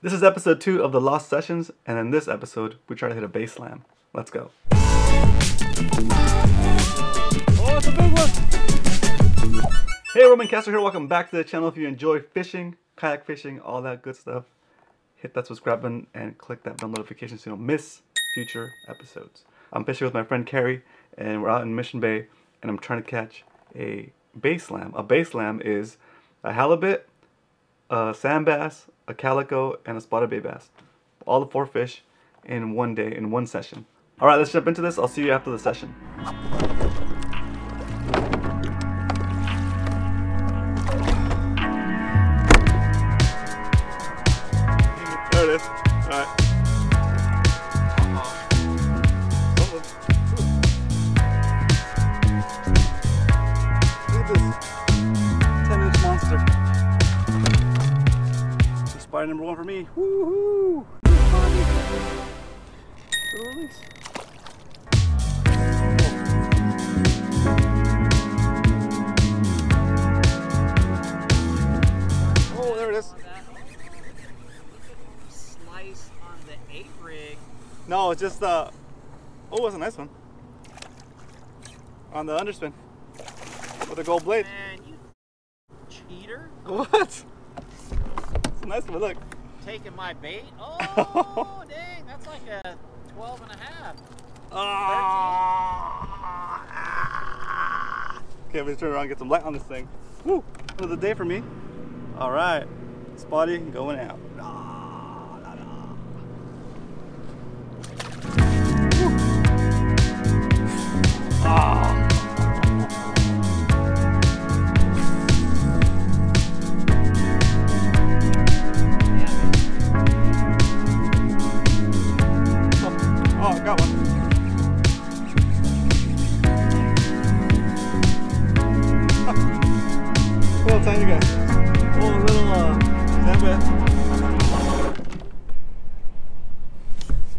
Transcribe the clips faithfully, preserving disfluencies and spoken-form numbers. This is episode two of The Lost Sessions, and in this episode, we try to hit a bass slam. Let's go. Oh, it's a big one! Hey, Roman Castro here. Welcome back to the channel. If you enjoy fishing, kayak fishing, all that good stuff, hit that subscribe button and click that bell notification so you don't miss future episodes. I'm fishing with my friend Carrie, and we're out in Mission Bay, and I'm trying to catch a bass slam. A bass slam is a halibut, a sand bass, a calico, and a spotted bay bass. All the four fish in one day, in one session. All right, let's jump into this. I'll see you after the session. There it is. All right. Look at this ten inch monster. Spotty number one for me. Woohoo! Release. Oh, there it is. Slice on the eight rig. No, it's just uh oh, it's a nice one. On the underspin with a gold blade. Man, you cheater! What? Nice one, look. Taking my bait. Oh, dang, that's like a twelve and a half. Oh. Okay, we just turn around and get some light on this thing. Woo, another day for me. All right, Spotty going out. Ah, nah, nah. Ah. You guys. Oh, a little uh, sand bass.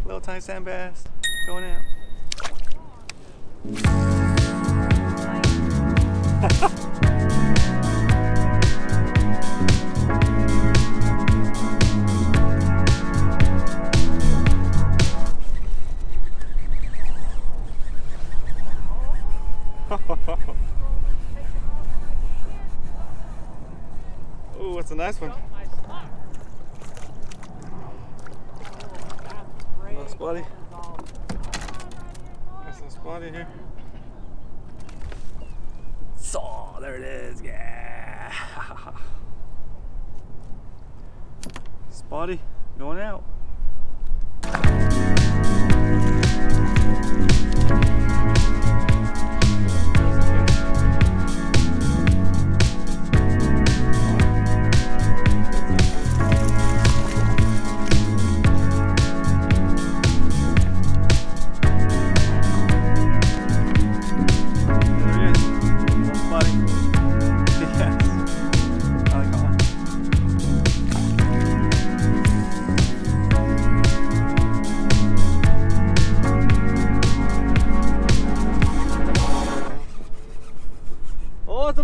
Little tiny sand bass going out. Ooh, that's a nice one. Little Spotty. There's some Spotty here. So, there it is, yeah. Spotty going out.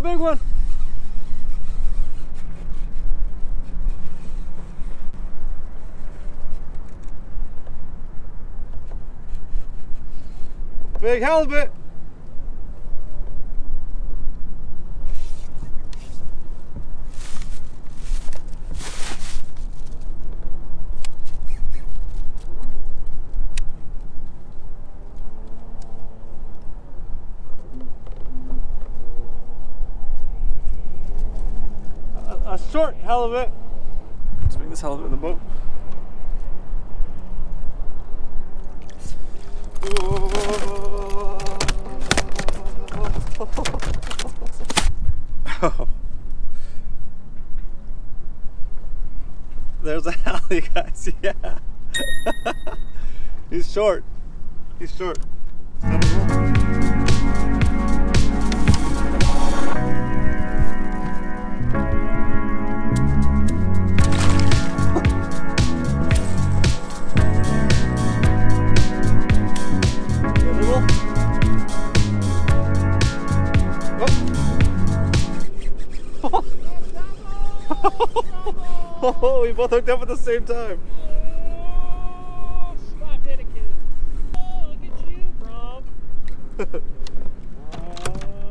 Big one. Big halibut. Short halibut. Let's bring this halibut in the boat. Oh. There's a halibut, guys. Yeah. He's short. He's short. Oh, we both hooked up at the same time. Oh, Spot did it, kid. Oh, look at you,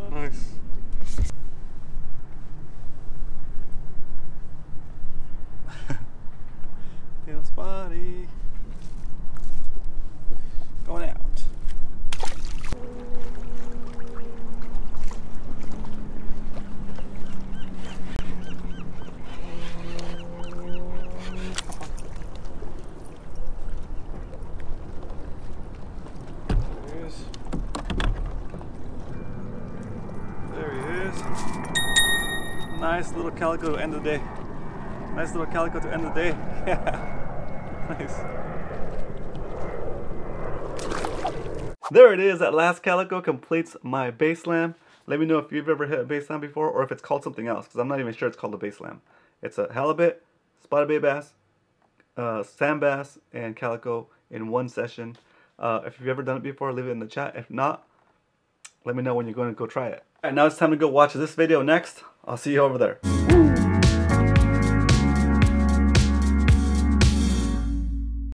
Rob. uh, nice. Little Spotty. Going out. Nice little calico to end of the day. Nice little calico to end of the day. Yeah. Nice. There it is. That last calico completes my bay slam. Let me know if you've ever hit a bay slam before or if it's called something else, because I'm not even sure it's called a bay slam. It's a halibut, spotted bay bass, uh, sand bass, and calico in one session. Uh, if you've ever done it before, leave it in the chat. If not, let me know when you're going to go try it. All right, now it's time to go watch this video next. I'll see you over there.